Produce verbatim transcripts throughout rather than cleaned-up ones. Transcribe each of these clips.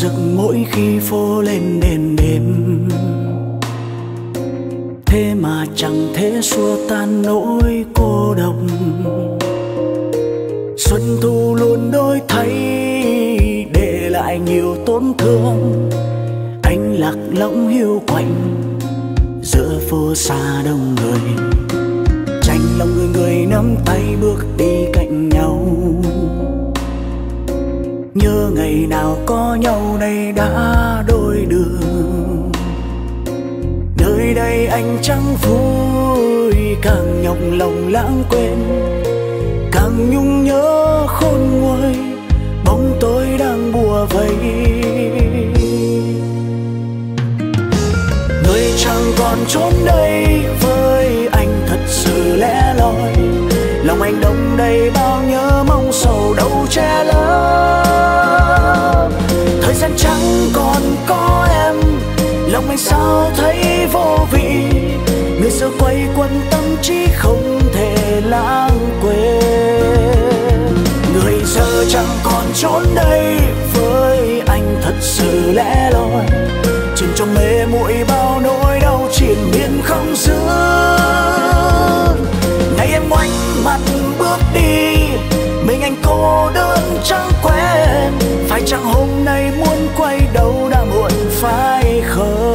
giấc mỗi khi phố lên đêm đêm. Thế mà chẳng thể xua tan nỗi cô độc. Xuân thu luôn đổi thay, để lại nhiều tổn thương. Anh lạc lõng hiu quạnh giữa phố xa đông người. Tranh lòng người người nắm tay bước đi cạnh nhau. Nhớ ngày nào có nhau nay đã đôi đường. Nơi đây anh chẳng vui, càng nhọc lòng lãng quên, càng nhung nhớ khôn nguôi bóng tối đang bủa vây. Người chẳng còn chốn đây với anh thật sự lẻ loi. Lòng anh đông đầy bao nhớ mong sầu đâu che lấp. Thời gian chẳng còn có em, lòng anh sao thấy vô vị. Người xưa quay quanh tâm trí không thể lãng quên. Người giờ chẳng còn chốn đây với anh thật sự lẻ loi. Chìm trong mê muội bao nỗi đau triền miên không dứt. Ngày em ngoảnh mặt bước đi, mình anh cô đơn chẳng quen. Phải chẳng hôm nay muốn quay đầu đã muộn phải không?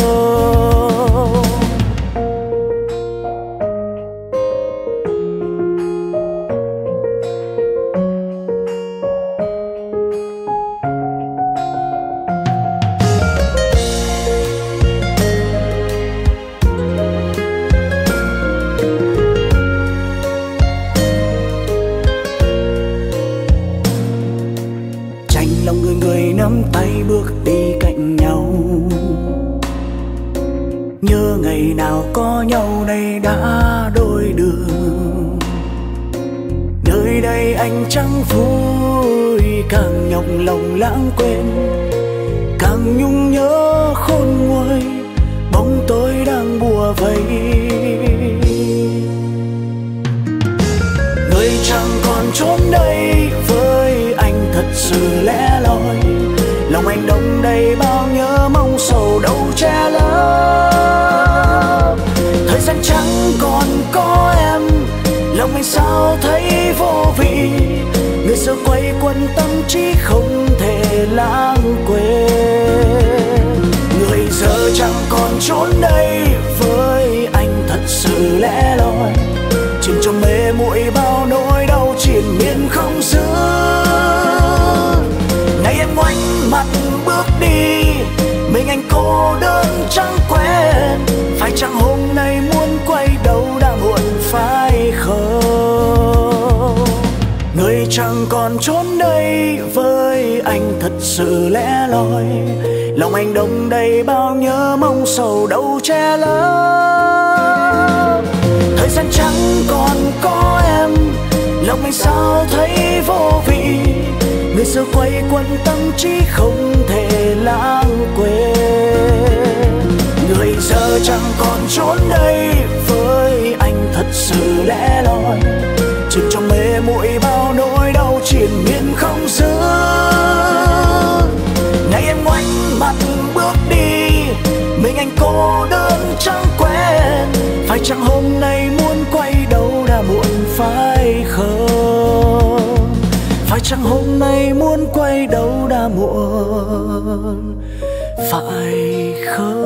Có nhau nay đã đôi đường. Nơi đây anh chẳng vui, càng nhọc lòng lãng quên, càng nhung nhớ khôn nguôi bóng tối đang bủa vây. Người chẳng còn chốn đây với anh thật sự lẻ loi. Lòng anh đông đầy bao nhớ mong sầu đâu che lấp. Thời gian chẳng còn có em, lòng anh sao thấy vô vị. Người xưa quay quanh tâm trí không thể lãng quên. Người giờ chẳng còn chốn đây với anh thật sự lẻ loi. Chìm trong mê muội bao nỗi đau triền miên không dứt. Ngày em ngoảnh mặt bước đi, mình anh cô đơn chẳng quen. Phải chẳng hôm nay muốn quay đầu đã muộn phải không? Người chẳng còn chốn đây với anh thật sự lẻ loi. Lòng anh đông đầy bao nhớ mong sầu đâu che lấp. Thời gian chẳng còn có em, lòng anh sao thấy vô vị. Người xưa quay quanh tâm trí không thể lãng quên. Người giờ chẳng còn chốn đây với anh thật sự lẻ loi. Chìm trong mê muội bao nỗi đau triền miên không dứt. Ngày em ngoảnh mặt bước đi, mình anh cô đơn chẳng quen. Phải chẳng hôm nay muốn quay đầu đã muộn phải không? Phải chẳng hôm nay muốn quay đâu đã muộn phải không?